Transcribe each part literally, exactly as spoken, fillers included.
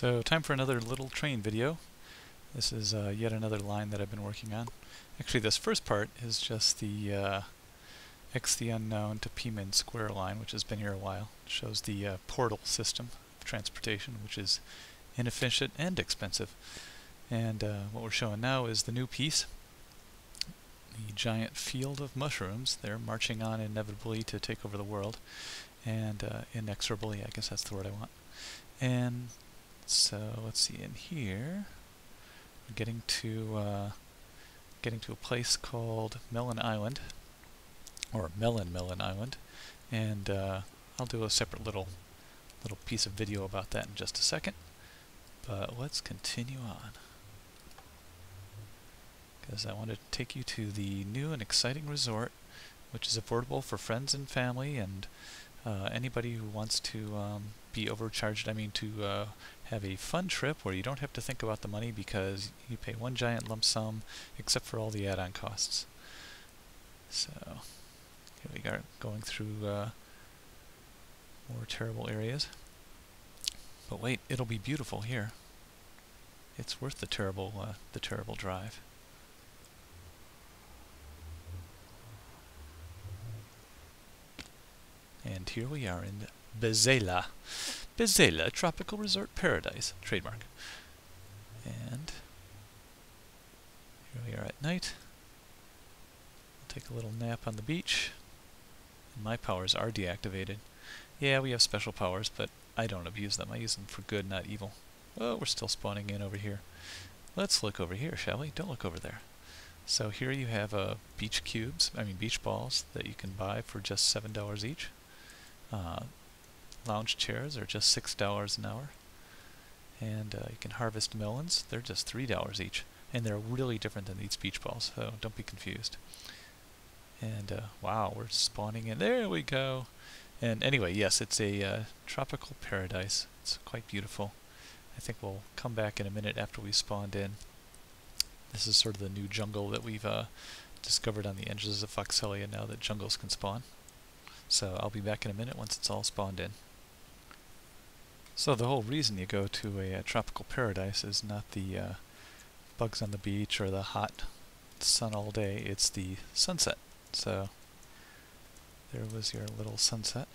So time for another little train video. This is uh, yet another line that I've been working on. Actually, this first part is just the uh, X the Unknown to Piemann Square line, which has been here a while. It shows the uh, portal system of transportation, which is inefficient and expensive. And uh, what we're showing now is the new piece, the giant field of mushrooms. They're marching on inevitably to take over the world, and uh, inexorably, I guess that's the word I want. And so let's see, in here, we're getting to uh, getting to a place called Melon Island, or Melon Mellon Island, and uh, I'll do a separate little little piece of video about that in just a second. But let's continue on, because I want to take you to the new and exciting resort, which is affordable for friends and family and uh, anybody who wants to um, be overcharged. I mean, to uh, have a fun trip where you don't have to think about the money because you pay one giant lump sum, except for all the add-on costs. So here we are, going through uh, more terrible areas. But wait, it'll be beautiful here. It's worth the terrible, uh, the terrible drive. And here we are in Bezella. Bezella Tropical Resort Paradise, trademark. And here we are at night. We'll take a little nap on the beach. And my powers are deactivated. Yeah, we have special powers, but I don't abuse them. I use them for good, not evil. Oh, we're still spawning in over here. Let's look over here, shall we? Don't look over there. So here you have uh, beach cubes, I mean beach balls, that you can buy for just seven dollars each. Uh, lounge chairs are just six dollars an hour. And uh, you can harvest melons. They're just three dollars each. And they're really different than these beach balls, so don't be confused. And uh, wow, we're spawning in. There we go! And anyway, yes, it's a uh, tropical paradise. It's quite beautiful. I think we'll come back in a minute after we spawned in. This is sort of the new jungle that we've uh, discovered on the edges of Vokselia now that jungles can spawn. So I'll be back in a minute once it's all spawned in. So the whole reason you go to a, a tropical paradise is not the uh, bugs on the beach or the hot sun all day. It's the sunset. So there was your little sunset,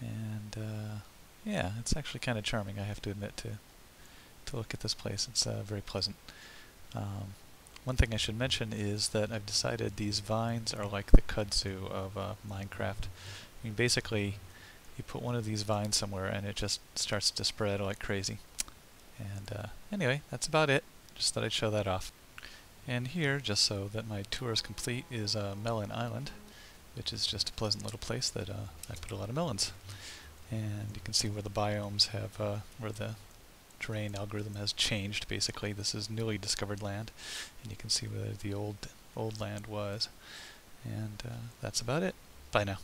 and uh, yeah, it's actually kind of charming, I have to admit, to to look at this place. It's uh, very pleasant. Um, one thing I should mention is that I've decided these vines are like the kudzu of uh, Minecraft. I mean, basically, you put one of these vines somewhere and it just starts to spread like crazy. And uh, anyway, that's about it. Just thought I'd show that off. And here, just so that my tour is complete, is uh, Melon Island, which is just a pleasant little place that uh, I put a lot of melons. And you can see where the biomes have, uh, where the terrain algorithm has changed, basically. This is newly discovered land, and you can see where the old, old land was. And uh, that's about it. Bye now.